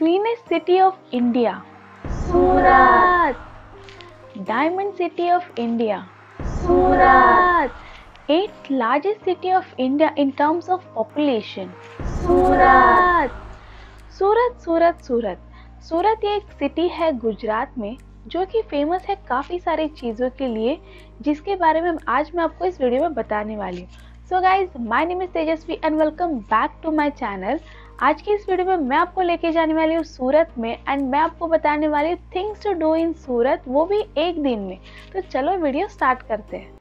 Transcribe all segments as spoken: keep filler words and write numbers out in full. Cleanest city of India? Surat. Diamond city of India? Surat. Eighth largest city of India in terms of population? Surat. Surat Surat Surat Surat ये एक city है गुजरात में जो कि famous है काफ़ी सारी चीज़ों के लिए, जिसके बारे में आज मैं आपको इस वीडियो में बताने वाली हूँ। So guys, my name is Tejasvi and welcome back to my channel. आज की इस वीडियो में मैं आपको लेके जाने वाली हूँ सूरत में एंड मैं आपको बताने वाली हूँ things to do in Surat, वो भी एक दिन में। तो चलो वीडियो स्टार्ट करते हैं।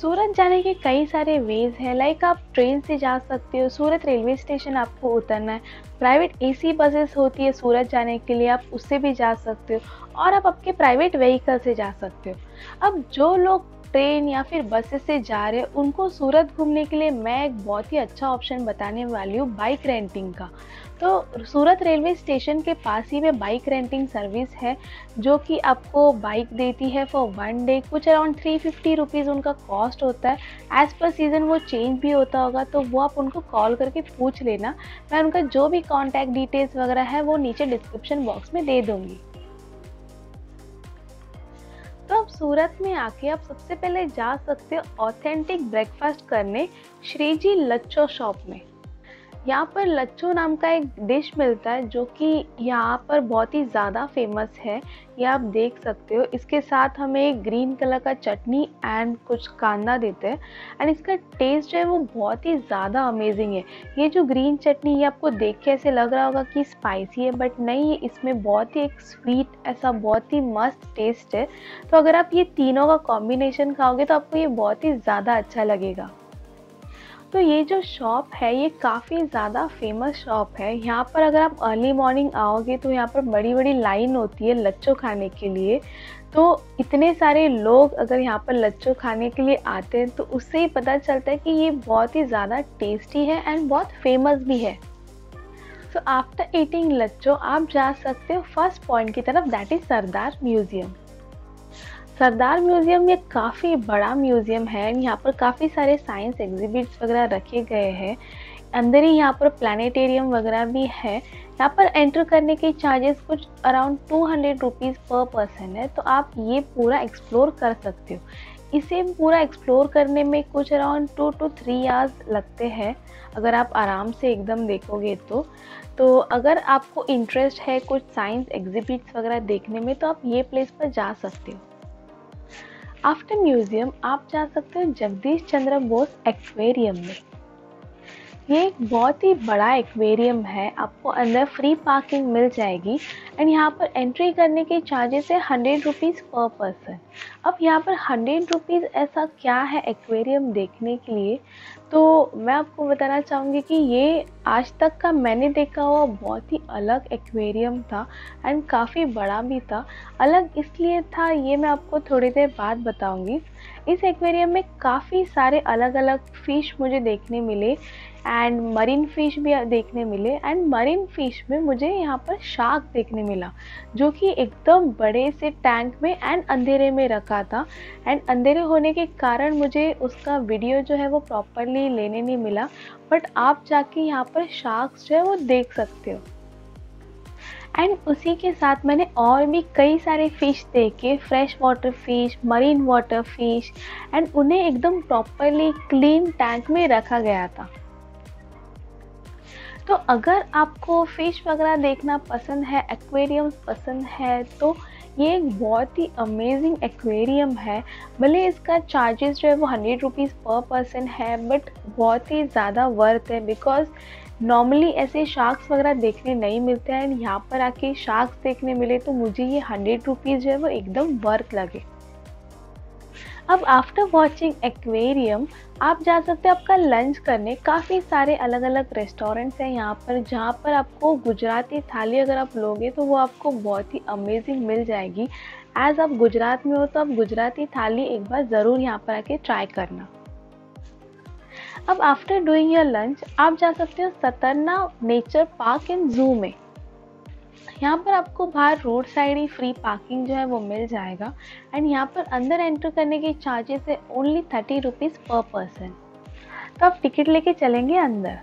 सूरत जाने के कई सारे वेज हैं, लाइक आप ट्रेन से जा सकते हो। सूरत रेलवे स्टेशन आपको उतरना है, प्राइवेट एसी बसेस होती है सूरत जाने के लिए, आप उससे भी जा सकते हो और आप आपके प्राइवेट व्हीकल से जा सकते हो। अब जो लोग ट्रेन या फिर बसेस से जा रहे हैं उनको सूरत घूमने के लिए मैं एक बहुत ही अच्छा ऑप्शन बताने वाली हूँ, बाइक रेंटिंग का। तो सूरत रेलवे स्टेशन के पास ही में बाइक रेंटिंग सर्विस है जो कि आपको बाइक देती है फॉर वन डे। कुछ अराउंड थ्री फिफ्टी रुपीज़ उनका कॉस्ट होता है, एज़ पर सीज़न वो चेंज भी होता होगा, तो वो आप उनको कॉल करके पूछ लेना। मैं उनका जो भी कॉन्टैक्ट डिटेल्स वगैरह है वो नीचे डिस्क्रिप्शन बॉक्स में दे दूँगी। तो आप सूरत में आके आप सबसे पहले जा सकते हो ऑथेंटिक ब्रेकफास्ट करने श्रीजी लच्छो शॉप में। यहाँ पर लच्छो नाम का एक डिश मिलता है जो कि यहाँ पर बहुत ही ज़्यादा फेमस है, ये आप देख सकते हो। इसके साथ हमें ग्रीन कलर का चटनी एंड कुछ कांदा देते हैं एंड इसका टेस्ट जो है वो बहुत ही ज़्यादा अमेजिंग है। ये जो ग्रीन चटनी, ये आपको देख के ऐसे लग रहा होगा कि स्पाइसी है, बट नहीं, इसमें बहुत ही एक स्वीट ऐसा बहुत ही मस्त टेस्ट है। तो अगर आप ये तीनों का कॉम्बिनेशन खाओगे तो आपको ये बहुत ही ज़्यादा अच्छा लगेगा। तो ये जो शॉप है ये काफ़ी ज़्यादा फेमस शॉप है। यहाँ पर अगर आप अर्ली मॉर्निंग आओगे तो यहाँ पर बड़ी बड़ी लाइन होती है लच्छो खाने के लिए। तो इतने सारे लोग अगर यहाँ पर लच्छो खाने के लिए आते हैं तो उससे ही पता चलता है कि ये बहुत ही ज़्यादा टेस्टी है एंड बहुत फेमस भी है। सो आफ्टर ईटिंग लच्छो आप जा सकते हो फर्स्ट पॉइंट की तरफ, that is Sardar museum. Sardar museum ये काफ़ी बड़ा म्यूज़ियम है, यहाँ पर काफ़ी सारे साइंस एग्जिबिट्स वगैरह रखे गए हैं। अंदर ही यहाँ पर प्लानिटेरियम वगैरह भी है। यहाँ पर एंटर करने के चार्जेस कुछ around two hundred rupees per person है, तो आप ये पूरा एक्सप्लोर कर सकते हो। इसे पूरा एक्सप्लोर करने में कुछ around two two three hours लगते हैं अगर आप आराम से एकदम देखोगे तो। तो अगर आपको इंटरेस्ट है कुछ साइंस एग्जिबिट्स वगैरह देखने में तो आप ये प्लेस पर जा सकते हो। आफ्टर म्यूज़ियम आप जा सकते हो जगदीश चंद्र बोस एक्वेरियम में। ये एक बहुत ही बड़ा एक्वेरियम है, आपको अंदर फ्री पार्किंग मिल जाएगी एंड यहाँ पर एंट्री करने के चार्जेस है हंड्रेड रुपीज़ पर पर्सन। अब यहाँ पर हंड्रेड रुपीज़ ऐसा क्या है एक्वेरियम देखने के लिए, तो मैं आपको बताना चाहूँगी कि ये आज तक का मैंने देखा हुआ बहुत ही अलग एक्वेरियम था एंड काफ़ी बड़ा भी था। अलग इसलिए था, ये मैं आपको थोड़ी देर बाद बताऊँगी। इस एक्वेरियम में काफ़ी सारे अलग अलग फ़िश मुझे देखने मिले एंड मरीन फ़िश भी देखने मिले एंड मरीन फ़िश में मुझे यहाँ पर शार्क देखने मिला जो कि एकदम बड़े से टैंक में एंड अंधेरे में रखा था एंड अंधेरे होने के कारण मुझे उसका वीडियो जो है वो प्रॉपरली लेने नहीं मिला, बट आप जाके यहाँ पर शार्क्स जो है वो देख सकते हो। एंड उसी के साथ मैंने और भी कई सारे फ़िश देखे, fresh water fish, marine water fish and उन्हें एकदम प्रॉपरली क्लीन टैंक में रखा गया था। तो अगर आपको फ़िश वगैरह देखना पसंद है, एक्वेरियम पसंद है, तो ये एक बहुत ही अमेजिंग एक्वेरियम है। भले इसका चार्जेस जो है वो हंड्रेड रुपीज़ पर पर्सन है, बट बहुत ही ज़्यादा वर्थ है बिकॉज़ नॉर्मली ऐसे शार्क्स वगैरह देखने नहीं मिलते हैं एंड यहाँ पर आके शार्क्स देखने मिले तो मुझे ये हंड्रेड रुपीज़ जो है वो एकदम वर्थ लगे। अब आफ्टर वॉचिंग एक्वेरियम आप जा सकते हो आपका लंच करने। काफ़ी सारे अलग अलग रेस्टोरेंट्स हैं यहाँ पर जहाँ पर आपको गुजराती थाली अगर आप लोगे तो वो आपको बहुत ही अमेजिंग मिल जाएगी। एज़ आप गुजरात में हो तो आप गुजराती थाली एक बार ज़रूर यहाँ पर आके ट्राई करना। अब आफ्टर डूइंग योर लंच आप जा सकते हो Sarthana nature park and zoo में। यहाँ पर आपको बाहर रोड साइड ही फ्री पार्किंग जो है वो मिल जाएगा। एंड यहाँ पर अंदर एंटर करने के चार्जेस है only thirty rupees per person. तो आप टिकट लेके चलेंगे अंदर।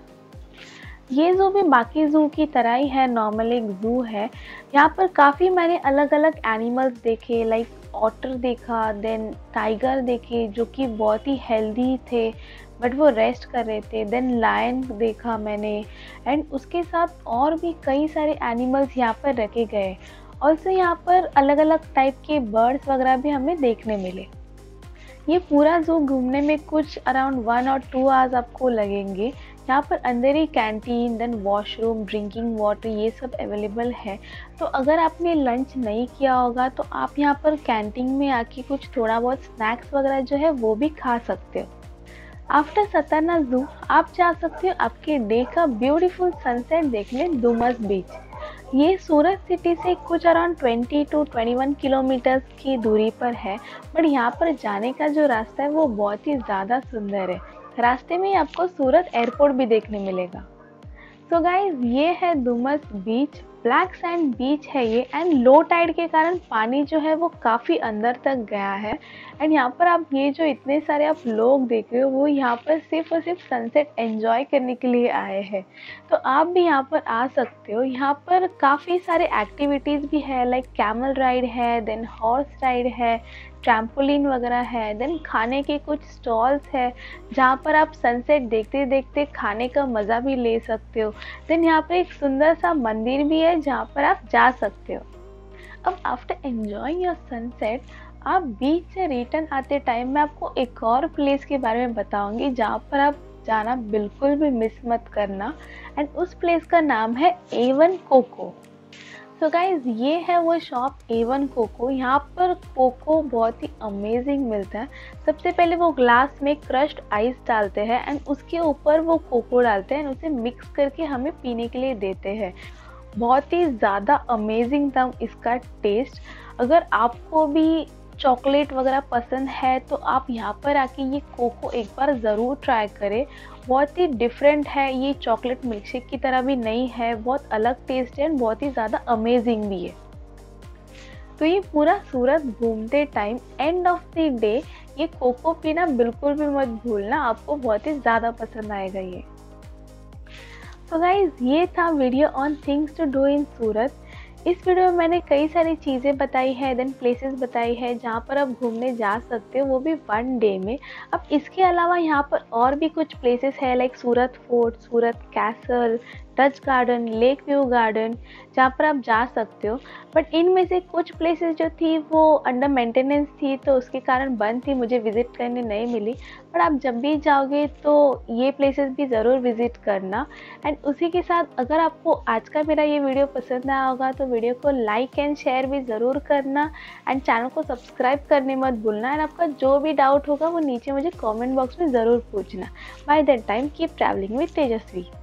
ये ज़ू भी बाकी ज़ू की तरह ही है, नॉर्मल एक ज़ू है। यहाँ पर काफ़ी मैंने अलग अलग एनिमल्स देखे, लाइक ऑटर देखा, देन टाइगर देखे जो कि बहुत ही हेल्दी थे बट वो रेस्ट कर रहे थे, देन लायन देखा मैंने, एंड उसके साथ और भी कई सारे एनिमल्स यहाँ पर रखे गए। ऑल्सो यहाँ पर अलग अलग टाइप के बर्ड्स वगैरह भी हमें देखने मिले। ये पूरा ज़ू घूमने में कुछ अराउंड वन और टू आवर्स आपको लगेंगे। यहाँ पर अंदर ही canteen, then washroom, drinking water ये सब अवेलेबल है। तो अगर आपने लंच नहीं किया होगा तो आप यहाँ पर कैंटीन में आके कुछ थोड़ा बहुत स्नैक्स वगैरह जो है वो भी खा सकते हो। आफ्टर सरथाना ज़ू आप जा सकते हो आपके डे का ब्यूटीफुल सनसेट देखने डुमस बीच। ये सूरत सिटी से कुछ around twenty two twenty one kilometres की दूरी पर है, बट यहाँ पर जाने का जो रास्ता है वो बहुत ही ज़्यादा सुंदर है। रास्ते में आपको सूरत एयरपोर्ट भी देखने मिलेगा। सो गाइज, ये है Dumas beach. Black sand beach है ये, एंड लो टाइड के कारण पानी जो है वो काफ़ी अंदर तक गया है। एंड यहाँ पर आप ये जो इतने सारे आप लोग देख रहे हो वो यहाँ पर सिर्फ और सिर्फ सनसेट एंजॉय करने के लिए आए हैं। तो आप भी यहाँ पर आ सकते हो। यहाँ पर काफ़ी सारे एक्टिविटीज़ भी है, लाइक कैमल राइड है, देन हॉर्स राइड है, ट्रैम्पोलिन वगैरह है, देन खाने के कुछ स्टॉल्स है जहाँ पर आप सनसेट देखते देखते खाने का मज़ा भी ले सकते हो। देन यहाँ पर एक सुंदर सा मंदिर भी है जहाँ पर आप जा सकते हो। अब आफ्टर एन्जॉइंग योर सनसेट आप बीच से रिटर्न आते टाइम मैं आपको एक और प्लेस के बारे में बताऊँगी जहाँ पर आप जाना बिल्कुल भी मिस मत करना, एंड उस प्लेस का नाम है ए वन कोको। तो गाइज़, ये है वो शॉप ए वन कोको। यहाँ पर कोको बहुत ही अमेजिंग मिलता है। सबसे पहले वो ग्लास में क्रश्ड आइस डालते हैं एंड उसके ऊपर वो कोको डालते हैं एंड उसे मिक्स करके हमें पीने के लिए देते हैं। बहुत ही ज़्यादा अमेजिंग था इसका टेस्ट। अगर आपको भी चॉकलेट वगैरह पसंद है तो आप यहाँ पर आके ये कोको एक बार ज़रूर ट्राई करें। बहुत ही डिफरेंट है, ये चॉकलेट मिल्कशेक की तरह भी नहीं है, बहुत अलग टेस्ट है और बहुत ही ज़्यादा अमेजिंग भी है। तो ये पूरा सूरत घूमते time end of the day ये कोको पीना बिल्कुल भी मत भूलना, आपको बहुत ही ज़्यादा पसंद आएगा ये। तो गाइज, ये था video on things to do in Surat. इस वीडियो में मैंने कई सारी चीज़ें बताई है, देन प्लेसेस बताई है जहाँ पर आप घूमने जा सकते हो, वो भी वन डे में। अब इसके अलावा यहाँ पर और भी कुछ प्लेसेस है like Surat fort, Surat castle, Dutch garden, lake view garden जहाँ पर आप जा सकते हो। बट इनमें से कुछ प्लेसेस जो थी वो अंडर मेंटेनेंस थी तो उसके कारण बंद थी, मुझे विज़िट करने नहीं मिली। बट आप जब भी जाओगे तो ये प्लेसेस भी ज़रूर विज़िट करना। एंड उसी के साथ अगर आपको आज का मेरा ये वीडियो पसंद आया होगा तो वीडियो को लाइक एंड शेयर भी ज़रूर करना, एंड चैनल को सब्सक्राइब करने मत भूलना। एंड आपका जो भी डाउट होगा वो नीचे मुझे कॉमेंट बॉक्स में ज़रूर पूछना। By that time keep travelling with Tejashwi.